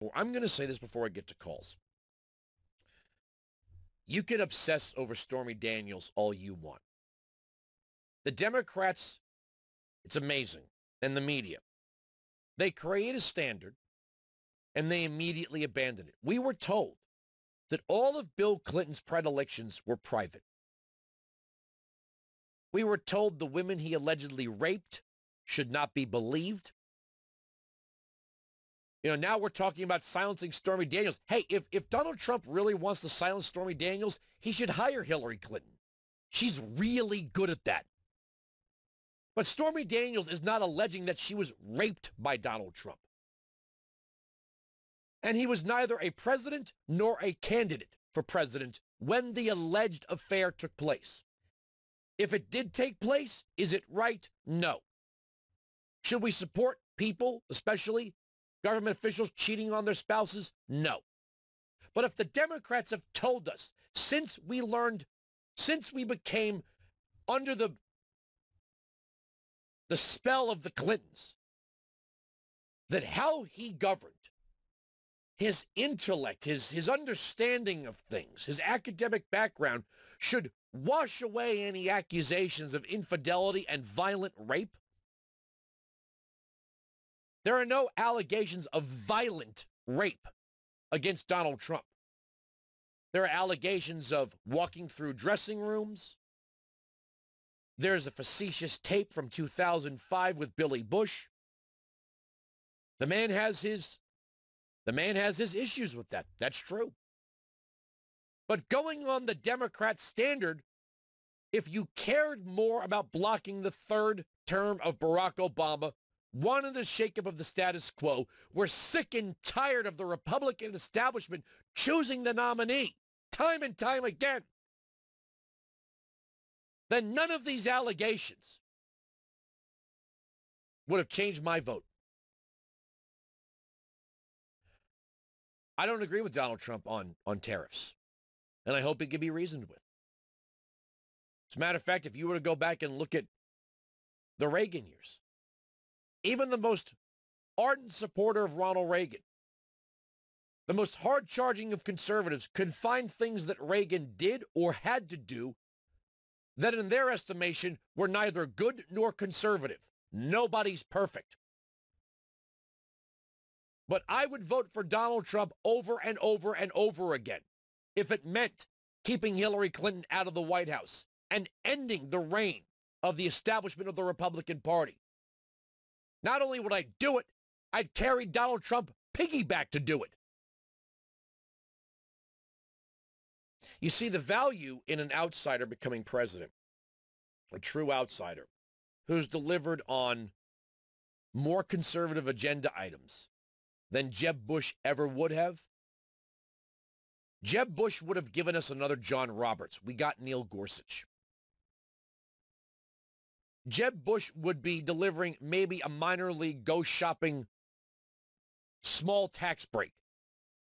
Well, I'm going to say this before I get to calls. You can obsess over Stormy Daniels all you want. The Democrats, it's amazing, and the media, they create a standard and they immediately abandon it. We were told that all of Bill Clinton's predilections were private. We were told the women he allegedly raped should not be believed. You know, now we're talking about silencing Stormy Daniels. Hey, if Donald Trump really wants to silence Stormy Daniels, he should hire Hillary Clinton. She's really good at that. But Stormy Daniels is not alleging that she was raped by Donald Trump. And he was neither a president nor a candidate for president when the alleged affair took place. If it did take place, is it right? No. Should we support people, especially government officials, cheating on their spouses? No. But if the Democrats have told us since we learned, since we became under the spell of the Clintons, that how he governed, his intellect, his understanding of things, his academic background should wash away any accusations of infidelity and violent rape. There are no allegations of violent rape against Donald Trump. There are allegations of walking through dressing rooms. There's a facetious tape from 2005 with Billy Bush. The man has his issues with that. That's true. But going on the Democrat standard, if you cared more about blocking the third term of Barack Obama, wanted a shakeup of the status quo, we're sick and tired of the Republican establishment choosing the nominee time and time again, then none of these allegations would have changed my vote. I don't agree with Donald Trump on tariffs, and I hope it can be reasoned with. As a matter of fact, if you were to go back and look at the Reagan years, even the most ardent supporter of Ronald Reagan, the most hard-charging of conservatives, could find things that Reagan did or had to do that in their estimation were neither good nor conservative. Nobody's perfect. But I would vote for Donald Trump over and over and over again if it meant keeping Hillary Clinton out of the White House and ending the reign of the establishment of the Republican Party. Not only would I do it, I'd carry Donald Trump piggyback to do it. You see, the value in an outsider becoming president, a true outsider, who's delivered on more conservative agenda items than Jeb Bush ever would have. Jeb Bush would have given us another John Roberts. We got Neil Gorsuch. Jeb Bush would be delivering maybe a minor league go shopping small tax break.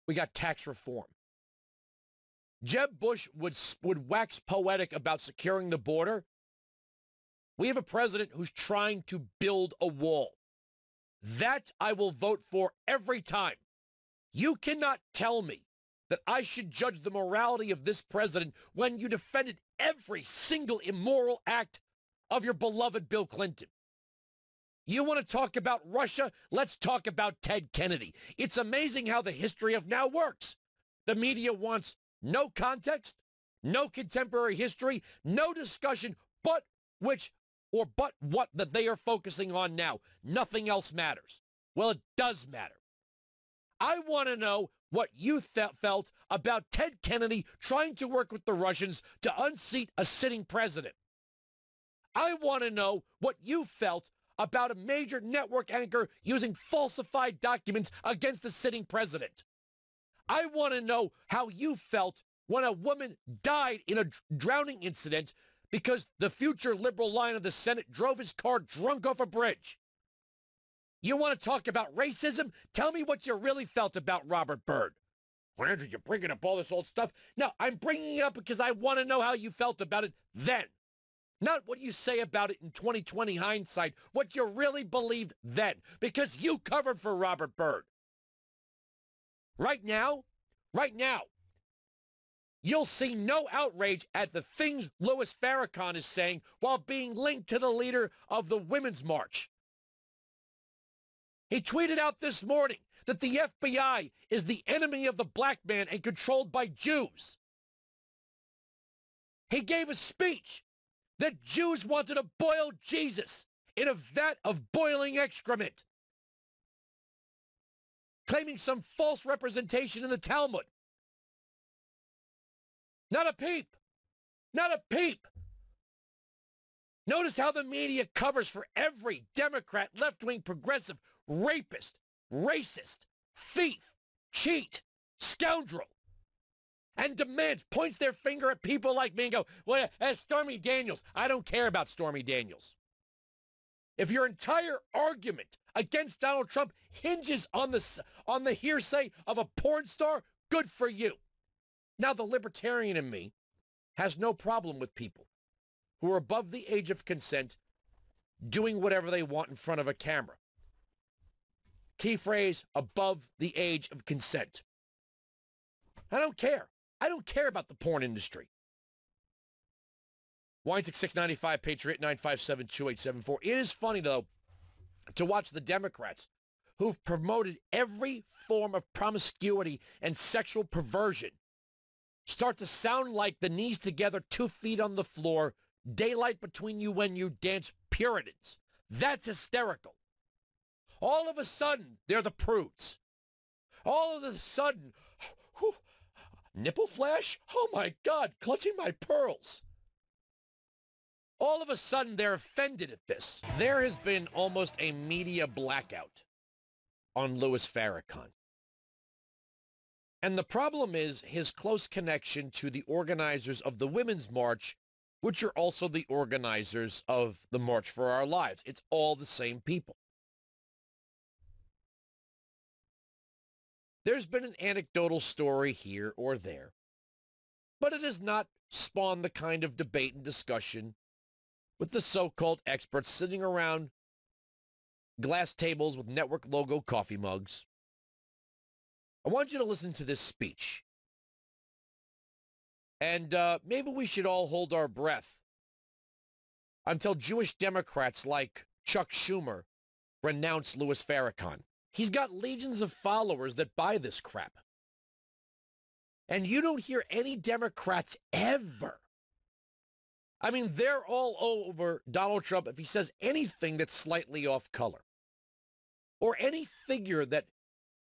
We got tax reform. Jeb Bush would wax poetic about securing the border. We have a president who's trying to build a wall. That I will vote for every time. You cannot tell me that I should judge the morality of this president when you defended every single immoral act of your beloved Bill Clinton. You want to talk about Russia? Let's talk about Ted Kennedy. It's amazing how the history of now works. The media wants no context, no contemporary history, no discussion, but which or but what that they are focusing on now. Nothing else matters. Well, it does matter. I want to know what you felt about Ted Kennedy trying to work with the Russians to unseat a sitting president. I want to know what you felt about a major network anchor using falsified documents against the sitting president. I want to know how you felt when a woman died in a drowning incident because the future liberal lion of the Senate drove his car drunk off a bridge. You want to talk about racism? Tell me what you really felt about Robert Byrd. Well, Andrew, you're bringing up all this old stuff. No, I'm bringing it up because I want to know how you felt about it then. Not what you say about it in 2020 hindsight, what you really believed then, because you covered for Robert Byrd. Right now, you'll see no outrage at the things Louis Farrakhan is saying while being linked to the leader of the Women's March. He tweeted out this morning that the FBI is the enemy of the black man and controlled by Jews. He gave a speech that Jews wanted to boil Jesus in a vat of boiling excrement, claiming some false representation in the Talmud. Not a peep. Not a peep. Notice how the media covers for every Democrat, left-wing, progressive, rapist, racist, thief, cheat, scoundrel, and points their finger at people like me and go, well, that's Stormy Daniels. I don't care about Stormy Daniels. If your entire argument against Donald Trump hinges on the hearsay of a porn star, good for you. Now, the libertarian in me has no problem with people who are above the age of consent doing whatever they want in front of a camera. Key phrase, above the age of consent. I don't care. I don't care about the porn industry. Weinzig 695, Patriot 957-2874. It is funny, though, to watch the Democrats who've promoted every form of promiscuity and sexual perversion start to sound like the knees together, 2 feet on the floor, daylight between you when you dance Puritans. That's hysterical. All of a sudden, they're the prudes. All of a sudden, whew, nipple flash? Oh my God, clutching my pearls. All of a sudden, they're offended at this. There has been almost a media blackout on Louis Farrakhan. And the problem is his close connection to the organizers of the Women's March, which are also the organizers of the March for Our Lives. It's all the same people. There's been an anecdotal story here or there, but it has not spawned the kind of debate and discussion with the so-called experts sitting around glass tables with network logo coffee mugs. I want you to listen to this speech. And maybe we should all hold our breath until Jewish Democrats like Chuck Schumer renounce Louis Farrakhan. He's got legions of followers that buy this crap. And you don't hear any Democrats ever. I mean, they're all over Donald Trump if he says anything that's slightly off color. Or any figure that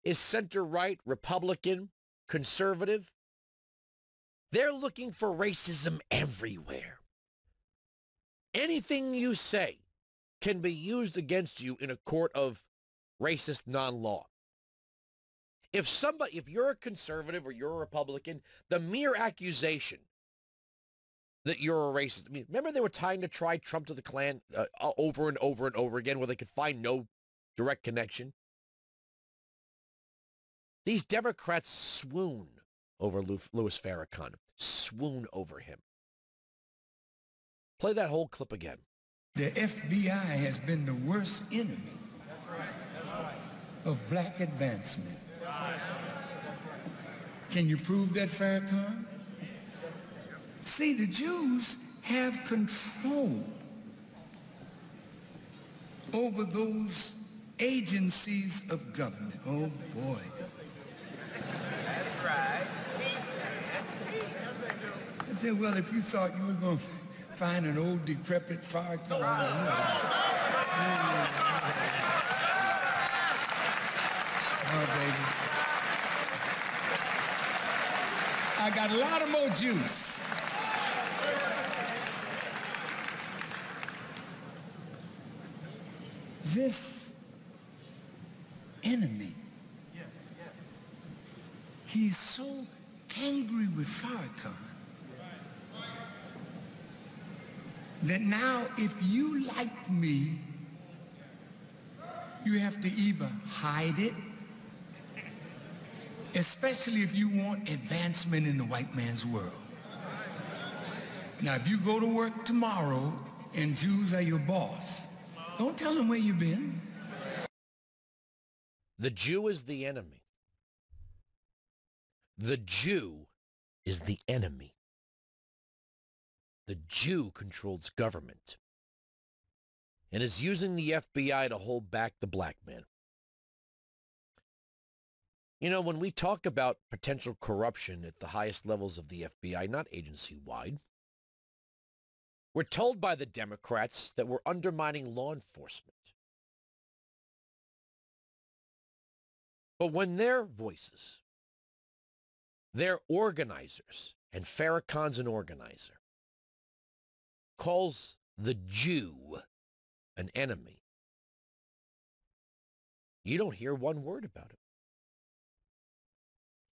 is center-right, Republican, conservative. They're looking for racism everywhere. Anything you say can be used against you in a court of racist non-law. If you're a conservative or you're a Republican, the mere accusation that you're a racist. I mean, remember they were trying to tie Trump to the Klan over and over and over again where they could find no direct connection? These Democrats swoon over Louis Farrakhan, swoon over him. Play that whole clip again. The FBI has been the worst enemy of black advancement. Right. Can you prove that, Farrakhan? See, the Jews have control over those agencies of government. Oh, boy. That's right. I said, well, if you thought you were going to find an old, decrepit Farrakhan... Oh, baby. I got a lot of more juice. This enemy, he's so angry with Farrakhan that now if you like me, you have to either hide it, especially if you want advancement in the white man's world. Now, if you go to work tomorrow and Jews are your boss, don't tell them where you've been. The Jew is the enemy. The Jew is the enemy. The Jew controls government and is using the FBI to hold back the black man. You know, when we talk about potential corruption at the highest levels of the FBI, not agency-wide, we're told by the Democrats that we're undermining law enforcement. But when their voices, their organizers, and Farrakhan's an organizer, calls the Jew an enemy, you don't hear one word about it.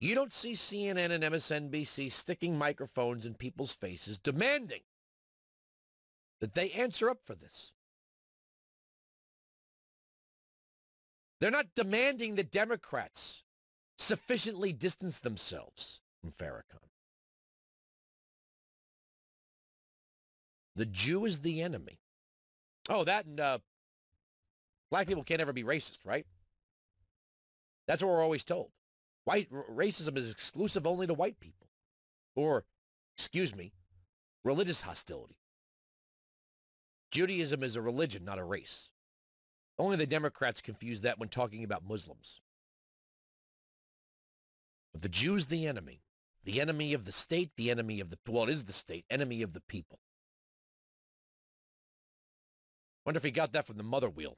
You don't see CNN and MSNBC sticking microphones in people's faces demanding that they answer up for this. They're not demanding the Democrats sufficiently distance themselves from Farrakhan. The Jew is the enemy. Oh, that and black people can't ever be racist, right? That's what we're always told. White racism is exclusive only to white people. Or, excuse me, religious hostility. Judaism is a religion, not a race. Only the Democrats confuse that when talking about Muslims. But the Jew's the enemy of the state, the enemy of the, well, it is the state, enemy of the people. Wonder if he got that from the mother wheel.